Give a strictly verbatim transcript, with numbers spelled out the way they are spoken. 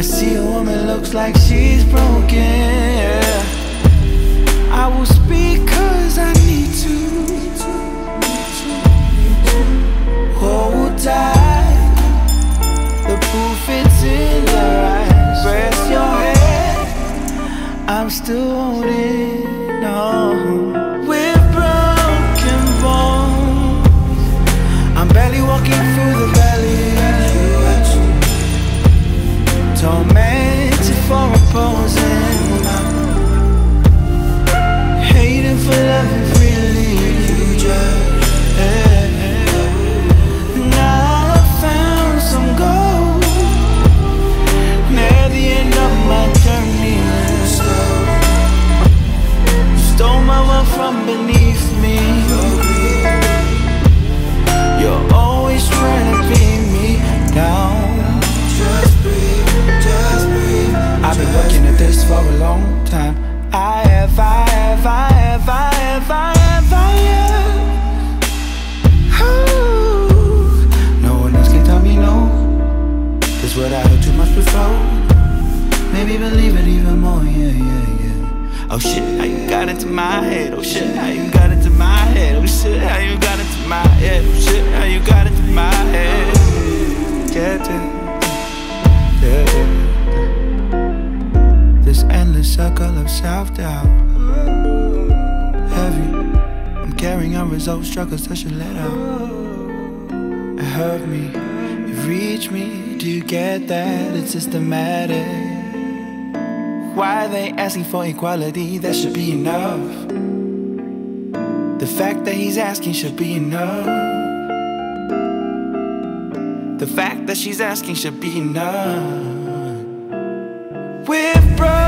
I see a woman looks like she's broken. I will speak cause I need to. Hold tight, the proof it's in her eyes. Rest your head, I'm still holding on. We're broken bones, I'm barely walking through the valley, tormented for opposing, for loving freely, you judge. And I found some gold near the end of my journey. You stole my wealth from beneath me. You're always trying to beat me down. Just breathe, just breathe. I've been looking at this for a long time. I have, I have, I have. If I, if I, if I, yeah. Ooh. No one else can tell me no. This world I heard too much before. Maybe believe it even more, yeah, yeah, yeah. Oh shit, how you got into my head? Oh shit, how you got into my head? Oh shit, how you got into my head? Oh shit, how you got into my head? Yeah, yeah, yeah. This endless circle of self-doubt. I'm carrying unresolved struggles that should let out. It hurt me, you've reached me. Do you get that? It's systematic. Why are they asking for equality? That should be enough. The fact that he's asking should be enough. The fact that she's asking should be enough. We're broken.